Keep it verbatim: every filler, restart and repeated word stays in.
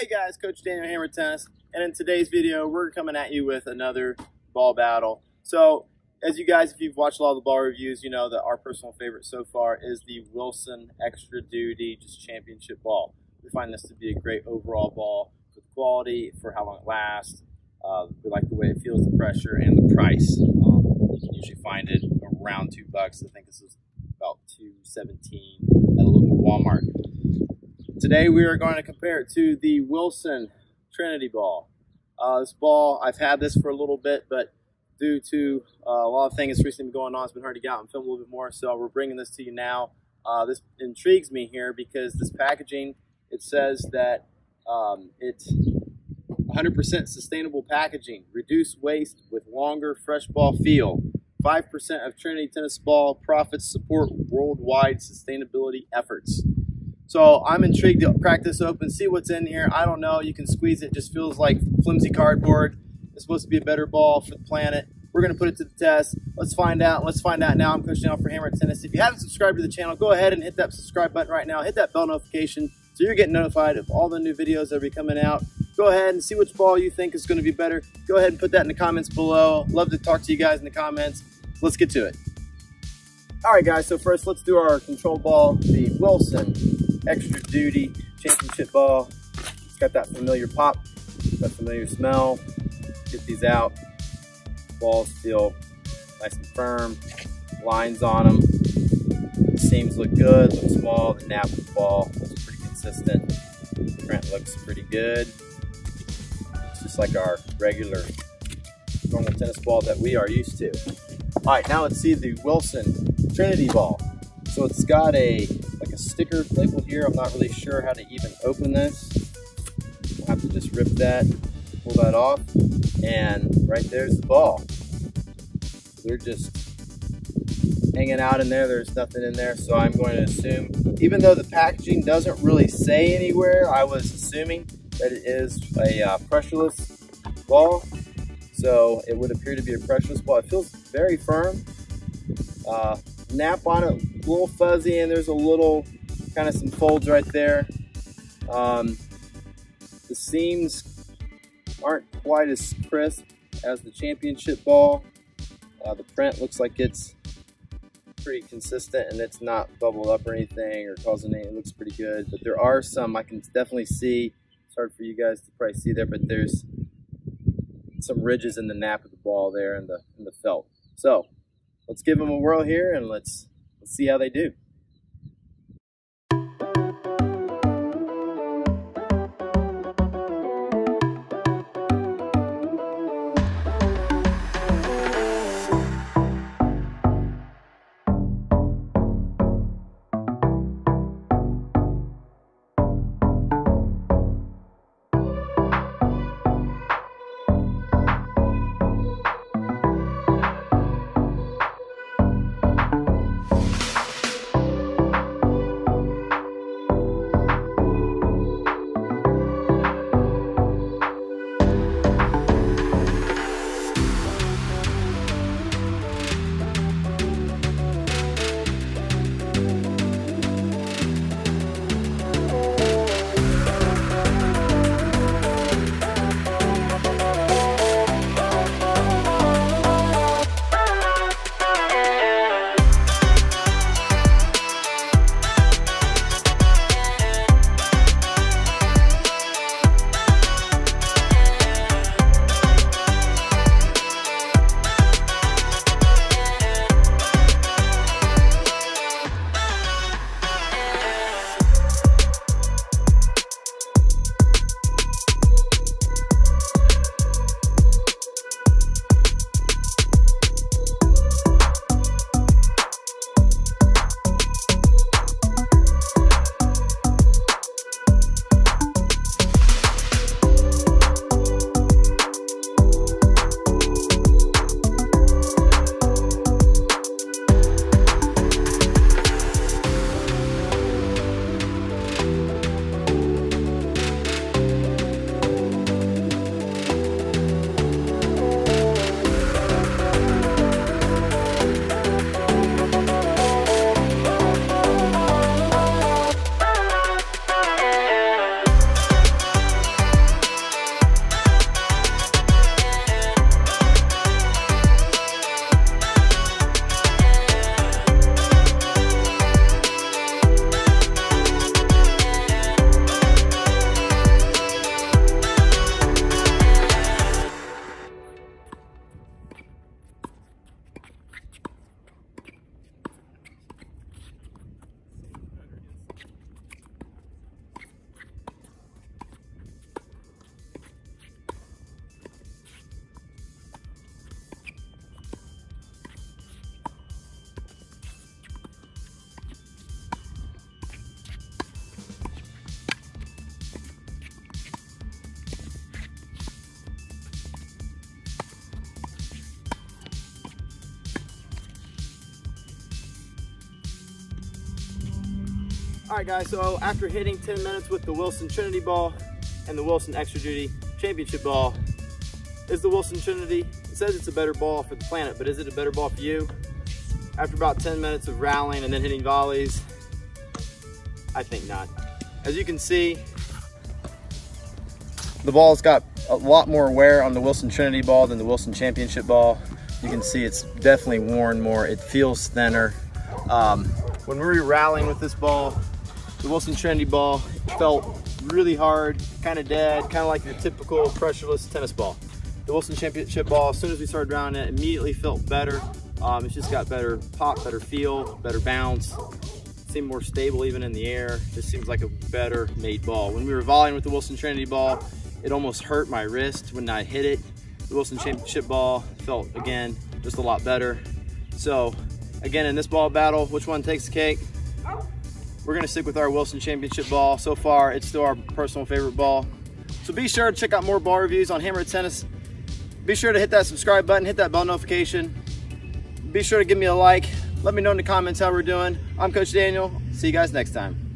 Hey guys, Coach Daniel Hammer Tennis, and in today's video we're coming at you with another ball battle. So as you guys, if you've watched a lot of the ball reviews, you know that our personal favorite so far is the Wilson Extra Duty just championship ball. We find this to be a great overall ball for quality, for how long it lasts. Uh, we like the way it feels, the pressure, and the price. Um, you can usually find it around two bucks. I think this is about two seventeen at a local Walmart. Today we are going to compare it to the Wilson Triniti ball. Uh, this ball, I've had this for a little bit, but due to uh, a lot of things recently going on, it's been hard to get out and film a little bit more, so we're bringing this to you now. Uh, this intrigues me here because this packaging, it says that um, it's one hundred percent sustainable packaging, reduce waste with longer fresh ball feel. five percent of Triniti tennis ball profits support worldwide sustainability efforts. So I'm intrigued to crack this open, see what's in here. I don't know, you can squeeze it, just feels like flimsy cardboard. It's supposed to be a better ball for the planet. We're gonna put it to the test. Let's find out, let's find out now. I'm Coach Daniel for Hammer Tennis. If you haven't subscribed to the channel, go ahead and hit that subscribe button right now. Hit that bell notification so you're getting notified of all the new videos that'll be coming out. Go ahead and see which ball you think is gonna be better. Go ahead and put that in the comments below. Love to talk to you guys in the comments. Let's get to it. All right guys, so first let's do our control ball, the Wilson Extra Duty championship ball. It's got that familiar pop, that familiar smell. Get these out. Balls feel nice and firm. Lines on them. The seams look good, look small. The nap of the ball looks pretty consistent. The print looks pretty good. It's just like our regular normal tennis ball that we are used to. All right, now let's see the Wilson Triniti ball. So it's got a like a sticker label here. I'm not really sure how to even open this. We'll have to just rip that, pull that off, and right there's the ball. They're just hanging out in there. There's nothing in there, so I'm going to assume, even though the packaging doesn't really say anywhere, I was assuming that it is a uh, pressureless ball. So it would appear to be a pressureless ball. It feels very firm. Uh, nap on it, a little fuzzy, and there's a little, kind of some folds right there. Um, the seams aren't quite as crisp as the championship ball. Uh, the print looks like it's pretty consistent and it's not bubbled up or anything or causing anything. It looks pretty good, but there are some, I can definitely see, it's hard for you guys to probably see there, but there's some ridges in the nap of the ball there and the, in the felt. So let's give them a whirl here and let's, let's see how they do. All right guys, so after hitting ten minutes with the Wilson Triniti ball and the Wilson Extra Duty Championship ball, is the Wilson Triniti, it says it's a better ball for the planet, but is it a better ball for you? After about ten minutes of rallying and then hitting volleys, I think not. As you can see, the ball's got a lot more wear on the Wilson Triniti ball than the Wilson Championship ball. You can see it's definitely worn more. It feels thinner. Um, when we were rallying with this ball, the Wilson Triniti ball felt really hard, kind of dead, kind of like your typical pressureless tennis ball. The Wilson Championship ball, as soon as we started rounding it, immediately felt better. Um, it's just got better pop, better feel, better bounce. Seemed more stable even in the air. Just seems like a better made ball. When we were volleying with the Wilson Triniti ball, it almost hurt my wrist when I hit it. The Wilson Championship ball felt, again, just a lot better. So, again, in this ball battle, which one takes the cake? We're gonna stick with our Wilson Championship ball. So far, it's still our personal favorite ball. So be sure to check out more ball reviews on Hammer Tennis. Be sure to hit that subscribe button, hit that bell notification. Be sure to give me a like. Let me know in the comments how we're doing. I'm Coach Daniel. See you guys next time.